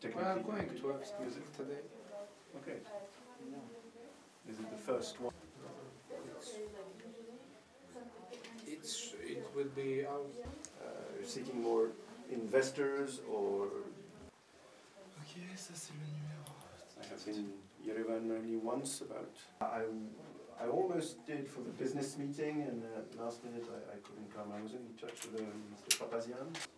technically... Well, I'm going to ask, is it today? Okay. Is it the first one? It will be out. Seeking more investors or... Okay, ça c'est le numéro. I have been Yerevan only once about. I almost did for the business meeting and last minute I couldn't come. I was in touch with Mr. Papazian.